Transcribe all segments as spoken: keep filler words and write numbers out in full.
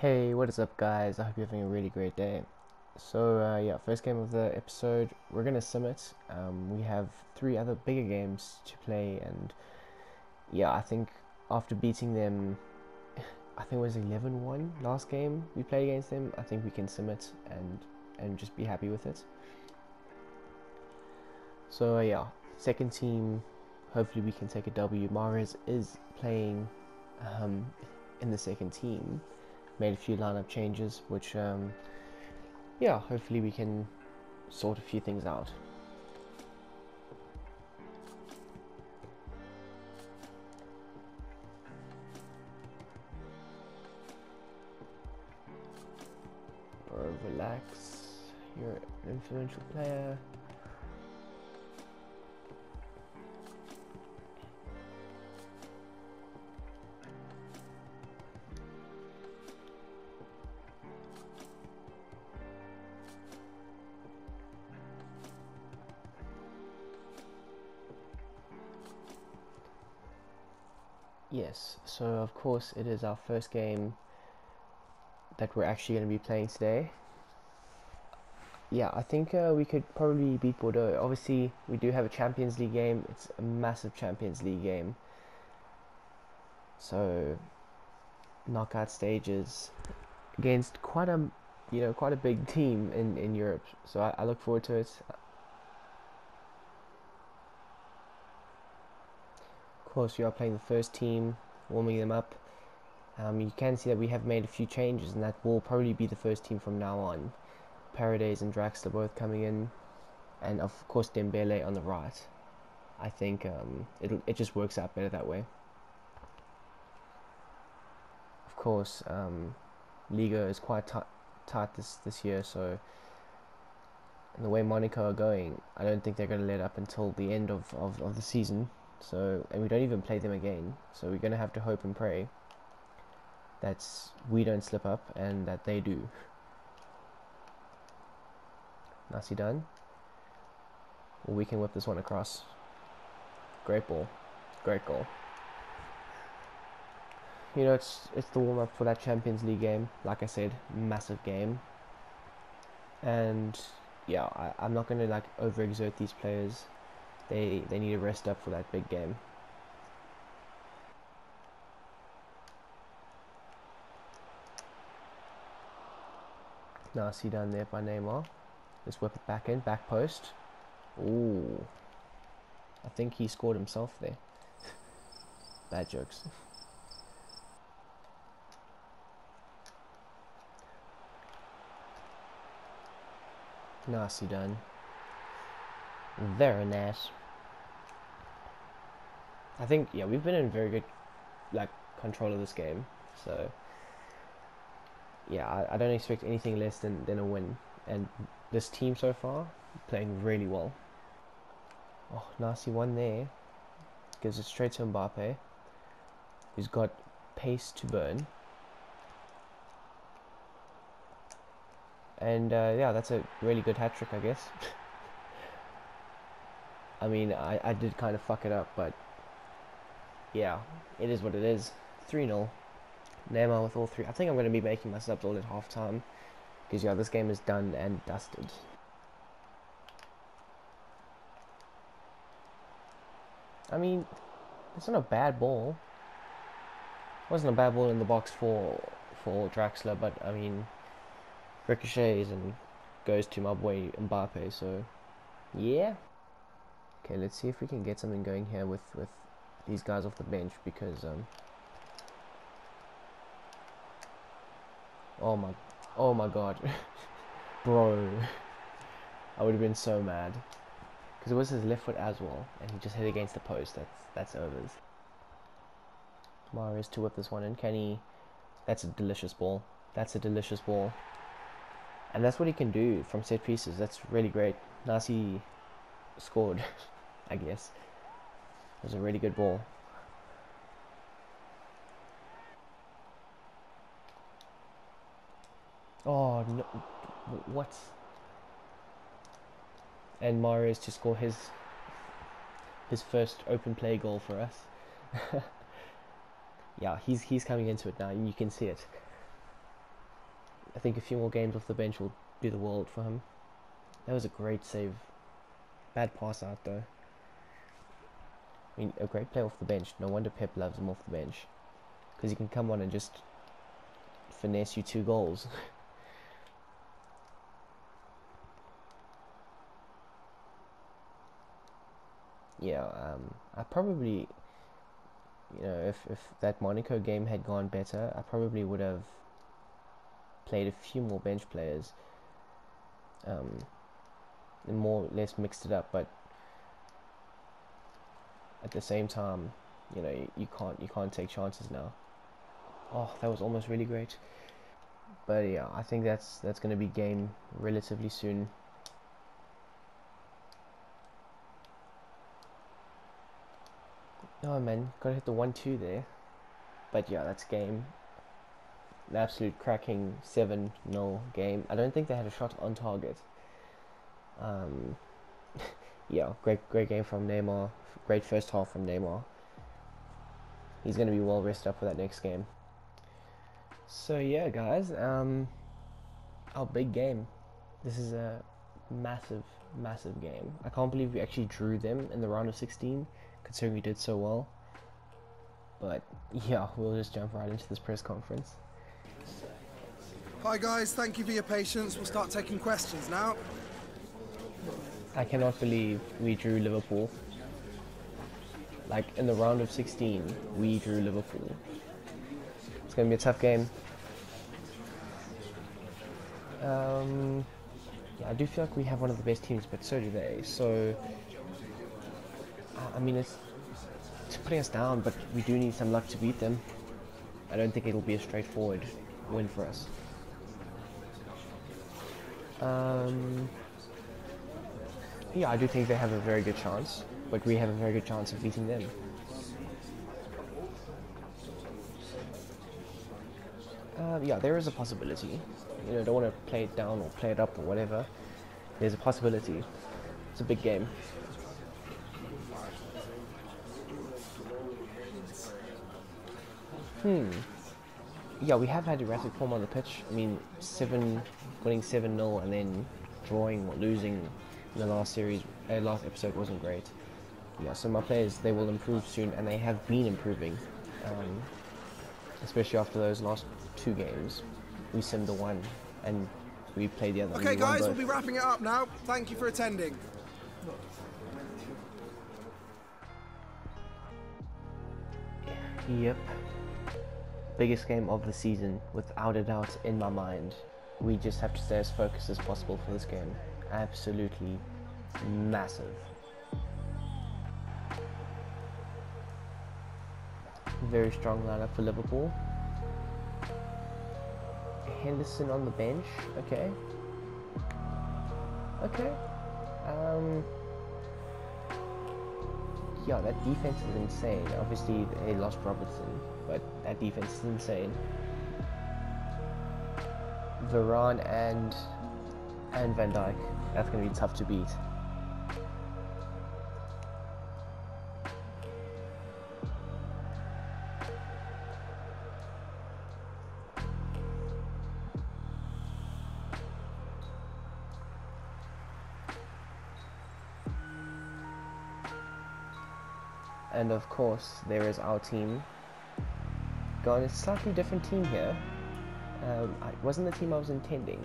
Hey, what is up guys? I hope you're having a really great day. So uh, yeah, first game of the episode, we're going to sim it. Um, we have three other bigger games to play, and yeah, I think after beating them, I think it was eleven one last game we played against them, I think we can sim it and, and just be happy with it. So uh, yeah, second team, hopefully we can take a W. Mahrez is playing um, in the second team. Made a few lineup changes, which, um, yeah, hopefully we can sort a few things out. Or relax, you're an influential player. Yes, so of course it is our first game that we're actually going to be playing today. Yeah, I think uh, we could probably beat Bordeaux. Obviously, we do have a Champions League game. It's a massive Champions League game. So, knockout stages against quite a, you know, quite a big team in, in Europe. So I, I look forward to it. Of course, we are playing the first team, warming them up. Um, you can see that we have made a few changes, and that will probably be the first team from now on. Paredes and Draxler both coming in, and of course Dembele on the right. I think um, it it just works out better that way. Of course, um, Liga is quite tight this this year, so. And the way Monaco are going, I don't think they're going to let up until the end of, of, of the season. So, and we don't even play them again, so we're going to have to hope and pray that we don't slip up and that they do. Nicely done. Well, we can whip this one across. Great ball. Great goal. You know, it's, it's the warm-up for that Champions League game. Like I said, massive game. And, yeah, I, I'm not going to, like, overexert these players. They they need to rest up for that big game. Nicely done there by Neymar. Let's whip it back in, back post. Ooh. I think he scored himself there. Bad jokes. Nicely done. Very nice. I think, yeah, we've been in very good, like, control of this game. So, yeah, I, I don't expect anything less than, than a win. And this team so far, playing really well. Oh, nasty one there. Gives it straight to Mbappé. Who's got pace to burn. And, uh, yeah, that's a really good hat-trick, I guess. I mean, I, I did kind of fuck it up, but yeah, it is what it is. three nil. Neymar with all three. I think I'm going to be making my subs all at halftime, because yeah, this game is done and dusted. I mean, it's not a bad ball. It wasn't a bad ball in the box for for Draxler, but I mean, ricochets and goes to my boy Mbappe. So yeah. Okay, let's see if we can get something going here with, with these guys off the bench, because, um... oh my... Oh my god. Bro. I would have been so mad. Because it was his left foot as well, and he just hit against the post. That's, that's overs. Mahrez to whip this one in. Can he... That's a delicious ball. That's a delicious ball. And that's what he can do from set pieces. That's really great. Nasser scored. I guess. It was a really good ball. Oh, no. What? And Mahrez to score his his first open play goal for us. Yeah, he's he's coming into it now, and you can see it. I think a few more games off the bench will do the world for him. That was a great save. Bad pass out though. I mean, a great play off the bench. No wonder Pep loves him off the bench, because he can come on and just finesse you two goals. Yeah, um, I probably, you know, if, if that Monaco game had gone better, I probably would have played a few more bench players, um, and more or less mixed it up. But at the same time, you know, you, you can't you can't take chances now. Oh, that was almost really great. But yeah, I think that's that's going to be game relatively soon. No, man, gotta hit the one two there. But yeah, that's game. An absolute cracking seven nil game. I don't think they had a shot on target. Um, yeah, great great game from Neymar. Great first half from Neymar. He's going to be well rested up for that next game. So yeah, guys, um, our big game. This is a massive, massive game. I can't believe we actually drew them in the round of sixteen. Considering we did so well. But yeah, we'll just jump right into this press conference. Hi guys, thank you for your patience. We'll start taking questions now. I cannot believe we drew Liverpool. Like, in the round of sixteen, we drew Liverpool. It's going to be a tough game. Um, yeah, I do feel like we have one of the best teams, but so do they. So, I mean, it's, it's putting us down, but we do need some luck to beat them. I don't think it'll be a straightforward win for us. Um, yeah, I do think they have a very good chance, but we have a very good chance of beating them. Uh, yeah, there is a possibility. You know, don't want to play it down or play it up or whatever. There's a possibility. It's a big game. Hmm. Yeah, we have had erratic form on the pitch. I mean, seven, winning seven nil and then drawing or losing in the last series, uh, last episode wasn't great. Yeah, so my players, they will improve soon, and they have been improving, um, especially after those last two games. We simmed the one, and we played the other. Okay, guys, we'll be wrapping it up now. Thank you for attending. Yep. Biggest game of the season, without a doubt, in my mind. We just have to stay as focused as possible for this game. Absolutely massive. Very strong lineup for Liverpool. Henderson on the bench. Okay. Okay. Um. Yeah, that defense is insane. Obviously, they lost Robertson, but that defense is insane. Varane and and Van Dijk. That's going to be tough to beat. And of course, there is our team. Gone, it's a slightly different team here. Um, it wasn't the team I was intending,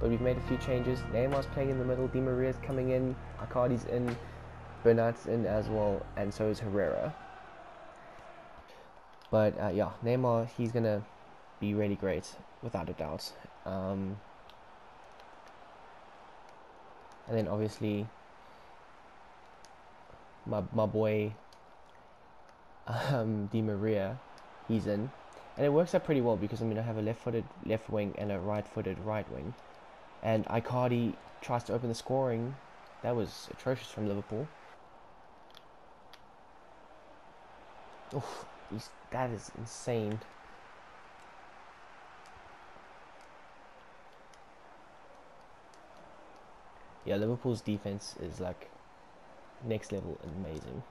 but we've made a few changes. Neymar's playing in the middle, Di Maria's coming in, Icardi's in, Bernard's in as well, and so is Herrera. But uh, yeah, Neymar, he's gonna be really great, without a doubt. Um, and then obviously, my my boy, um, Di Maria, he's in. And it works out pretty well because, I mean, I have a left-footed left wing and a right-footed right wing. And Icardi tries to open the scoring. That was atrocious from Liverpool. Oof, he's, that is insane. Yeah, Liverpool's defense is, like, next level amazing.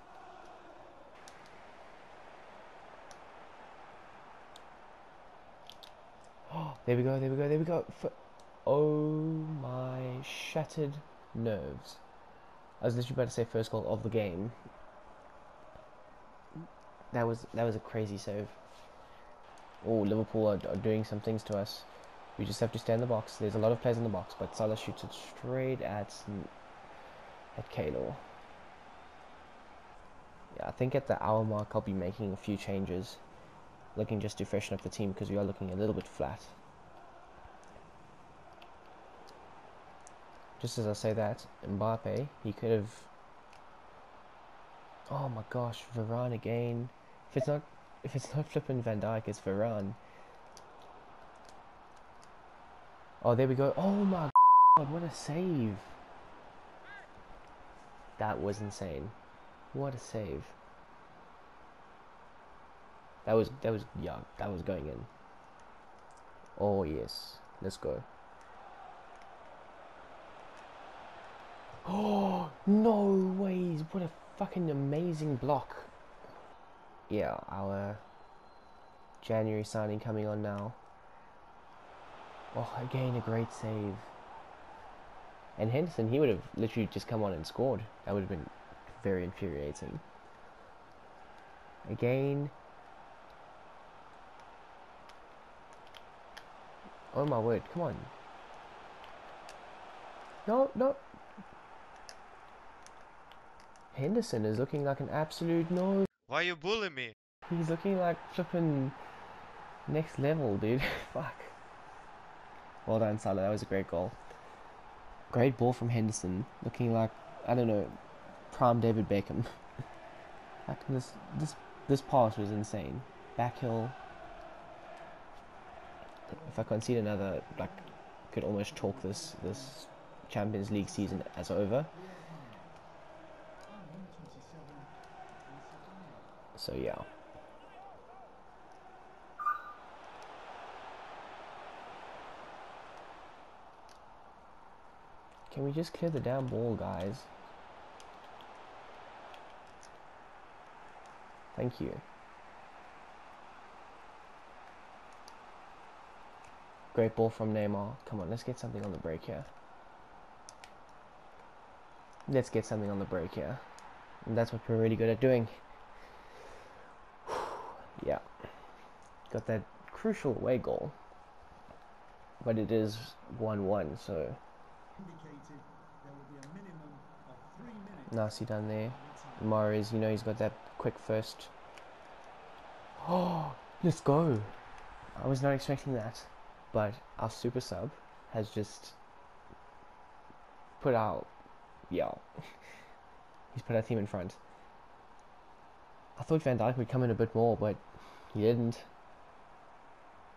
There we go, there we go, there we go. For oh my shattered nerves. I was literally about to say first goal of the game. That was that was a crazy save. Oh, Liverpool are, are doing some things to us. We just have to stay in the box. There's a lot of players in the box, but Salah shoots it straight at at K-Law. Yeah, I think at the hour mark I'll be making a few changes, looking just to freshen up the team because we are looking a little bit flat. Just as I say that, Mbappé, he could have. Oh my gosh, Varane again. If it's not, if it's not flipping Van Dijk, it's Varane. Oh, there we go. Oh my god, what a save. That was insane. What a save. That was, that was, yeah, that was going in. Oh yes, let's go. Oh, no ways. What a fucking amazing block. Yeah, our January signing coming on now. Oh, again, a great save. And Henderson, he would have literally just come on and scored. That would have been very infuriating. Again. Oh, my word. Come on. No, no. Henderson is looking like an absolute no. Why are you bullying me? He's looking like flipping next level, dude. Fuck. Well done, Salah. That was a great goal. Great ball from Henderson. Looking like, I don't know, prime David Beckham. Like this, this, this pass was insane. Back hill. If I concede another, like, could almost chalk this this Champions League season as over. So yeah. Can we just clear the damn ball, guys? Thank you. Great ball from Neymar. Come on, let's get something on the break here. Let's get something on the break here. And that's what we're really good at doing. Yeah. Got that crucial away goal. But it is one one, so... indicated there will be a minimum of three minutes. Nasty done there. Mahrez, you know he's got that quick first. Oh, let's go. I was not expecting that, but our super sub has just put out, yeah, he's put our team in front. I thought Van Dijk would come in a bit more, but he didn't.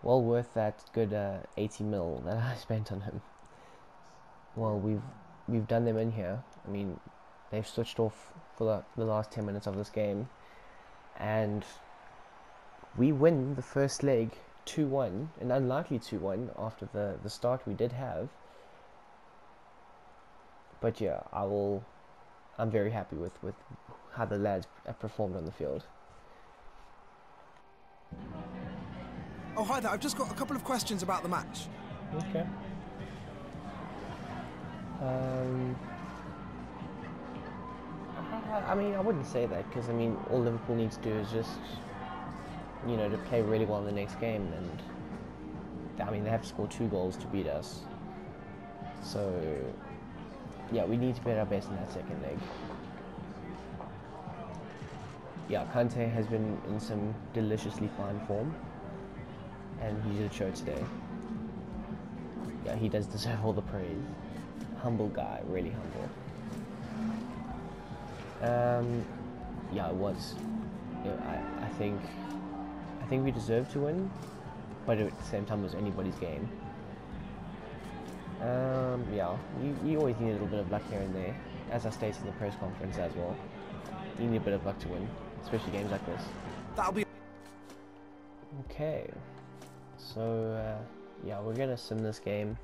Well worth that good uh, eighty mil that I spent on him. Well, we've we've done them in here. I mean, they've switched off for the, the last ten minutes of this game, and we win the first leg two one, an unlikely two one after the the start we did have. But yeah, I will. I'm very happy with with how the lads performed on the field. Oh hi there! I've just got a couple of questions about the match. Okay. Um, I mean, I wouldn't say that because I mean, all Liverpool needs to do is just, you know, to play really well in the next game, and I mean, they have to score two goals to beat us. So, yeah, we need to be at our best in that second leg. Yeah, Kante has been in some deliciously fine form, and he did show today. Yeah, he does deserve all the praise. Humble guy, really humble. Um, yeah, it was. You know, I, I think, I think we deserved to win, but at the same time, it was anybody's game. Um, yeah, you, you always need a little bit of luck here and there, as I stated in the press conference as well. You need a bit of luck to win, especially games like this. That'll be okay. So uh, yeah, we're gonna sim this game.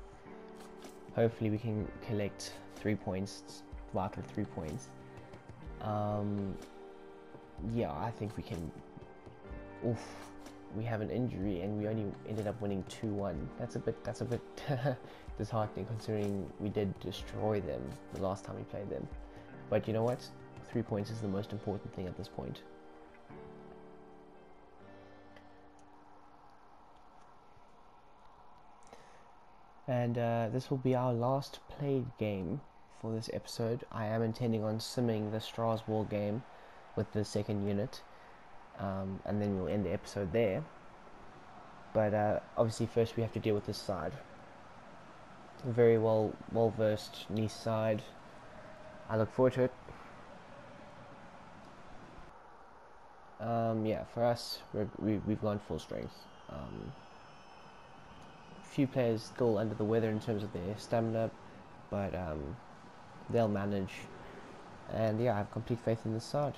Hopefully we can collect three points, vital three points. Um, yeah, I think we can. Oof, we have an injury and we only ended up winning two one. That's a bit that's a bit disheartening, considering we did destroy them the last time we played them. But you know what? Three points is the most important thing at this point. And uh, this will be our last played game for this episode. I am intending on simming the Strasbourg game with the second unit. Um, and then we'll end the episode there. But uh, obviously first we have to deal with this side. Very well, well-versed Nice side. I look forward to it. Um, yeah, for us, we're, we, we've gone full strength. Um, few players still under the weather in terms of their stamina, but um, they'll manage. And yeah, I have complete faith in this side.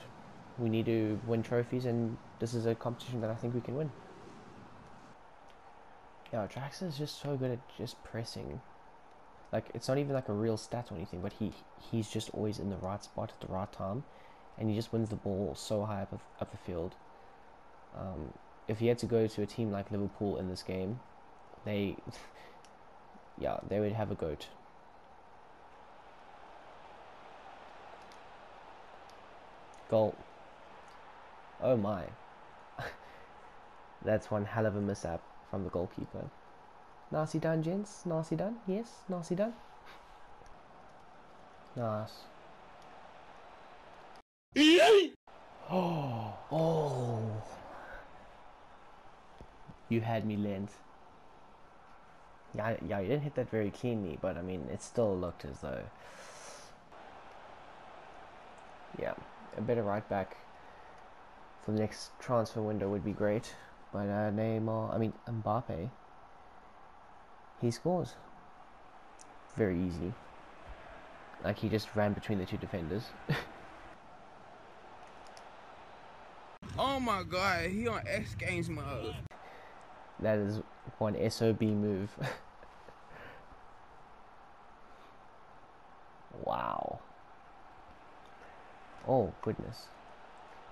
We need to win trophies, and this is a competition that I think we can win. Yeah, Draxler is just so good at just pressing. Like, it's not even like a real stat or anything, but he he's just always in the right spot at the right time, and he just wins the ball so high up, up the field. Um, if he had to go to a team like Liverpool in this game, they, yeah, they would have a goat. Goal. Oh my. That's one hell of a mishap from the goalkeeper. Nicely done, gents. Nicely done. Yes, nicely done. Nice. Oh, oh. You had me, Lent. Yeah, yeah, you didn't hit that very cleanly, but I mean, it still looked as though. Yeah, a better right back for the next transfer window would be great. But uh, Neymar, I mean Mbappé, he scores very easily. Like, he just ran between the two defenders. Oh my God, he on X Games mode. That is one S O B move. Wow. Oh, goodness.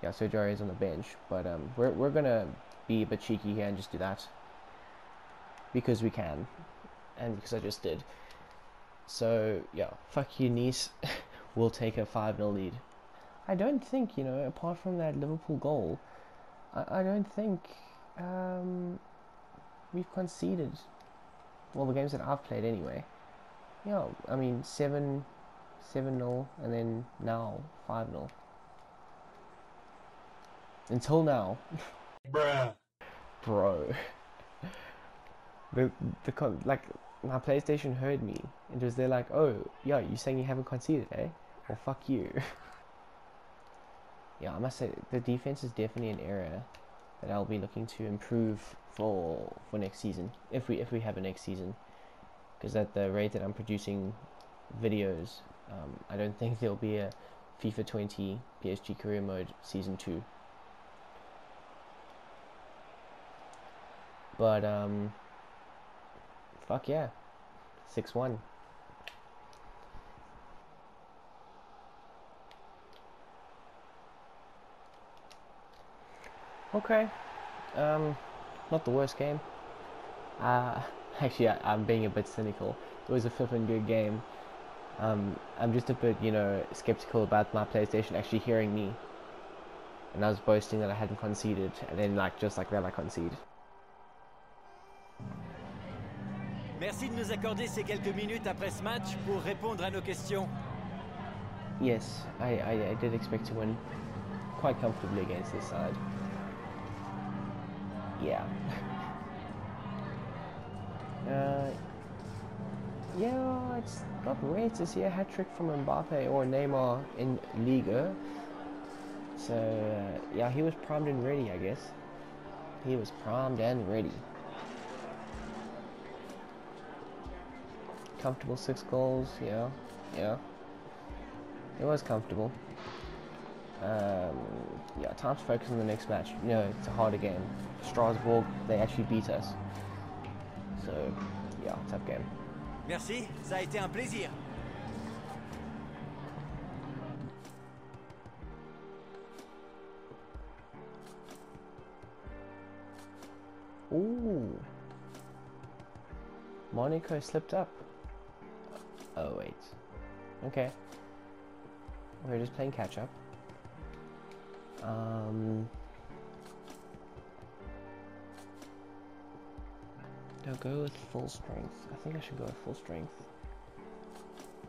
Yeah, Sergio is on the bench, but um, we're, we're going to be a bit cheeky here and just do that. Because we can. And because I just did. So, yeah, fuck you, Nice. We'll take a five nil lead. I don't think, you know, apart from that Liverpool goal, I, I don't think... Um, we've conceded, well, the games that I've played anyway. Yeah, I mean seven, seven nil, and then now five nil. Until now, bruh, bro. The the con like my PlayStation heard me. It was there like, oh yeah, you saying you haven't conceded, eh? Well, fuck you. Yeah, I must say the defense is definitely an error that I'll be looking to improve for for next season, if we if we have a next season, because at the rate that I'm producing videos, um, I don't think there'll be a FIFA twenty P S G career mode season two. But um, fuck yeah, six one. Okay, um, not the worst game. Uh, actually, I, I'm being a bit cynical. It was a flippin' good game. Um, I'm just a bit, you know, skeptical about my PlayStation actually hearing me. And I was boasting that I hadn't conceded, and then, like, just like that, I conceded. Merci de nous accorder ces quelques minutes après ce match pour répondre à nos questions. Yes, I, I, I did expect to win quite comfortably against this side. Yeah. uh, yeah, it's not rare to see a hat trick from Mbappe or Neymar in Liga. So uh, yeah, he was primed and ready, I guess. He was primed and ready. Comfortable six goals. Yeah, yeah. It was comfortable. Um, yeah, time to focus on the next match. No, it's a harder game. Strasbourg, they actually beat us. So, yeah, tough game. Merci, ça a été un plaisir. Monaco slipped up. Oh, wait. Okay. We're just playing catch-up. Um... I'll go with full strength. I think I should go with full strength.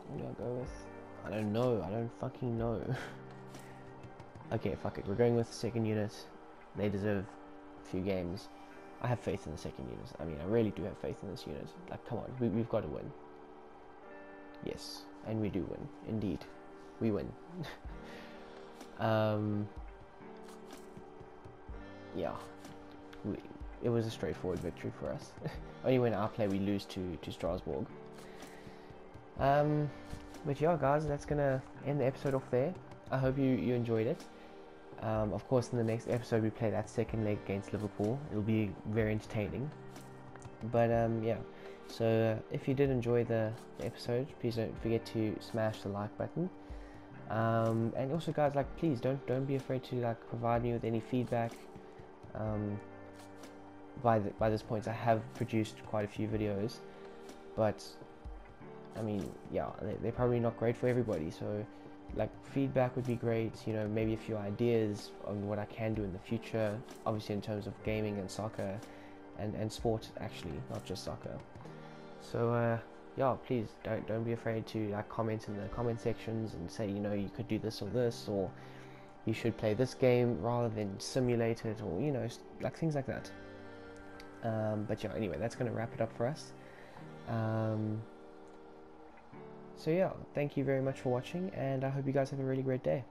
What do I go with? I don't know. I don't fucking know. Okay, fuck it. We're going with the second unit. They deserve a few games. I have faith in the second unit. I mean, I really do have faith in this unit. Like, come on. We, we've got to win. Yes. And we do win. Indeed. We win. um, yeah. We... It was a straightforward victory for us. Only when our play we lose to, to Strasbourg. Um, but yeah, guys, that's going to end the episode off there. I hope you, you enjoyed it. Um, of course, in the next episode, we play that second leg against Liverpool. It'll be very entertaining. But um, yeah, so uh, if you did enjoy the, the episode, please don't forget to smash the like button. Um, and also, guys, like, please don't don't be afraid to like provide me with any feedback. Um, By, the, by this point, I have produced quite a few videos, but, I mean, yeah, they, they're probably not great for everybody, so, like, feedback would be great, you know, maybe a few ideas on what I can do in the future, obviously in terms of gaming and soccer, and, and sport, actually, not just soccer. So, uh, yeah, please, don't, don't be afraid to, like, comment in the comment sections and say, you know, you could do this or this, or you should play this game rather than simulate it, or, you know, like, things like that. Um, but yeah, anyway, that's going to wrap it up for us. Um, so yeah, thank you very much for watching, and I hope you guys have a really great day.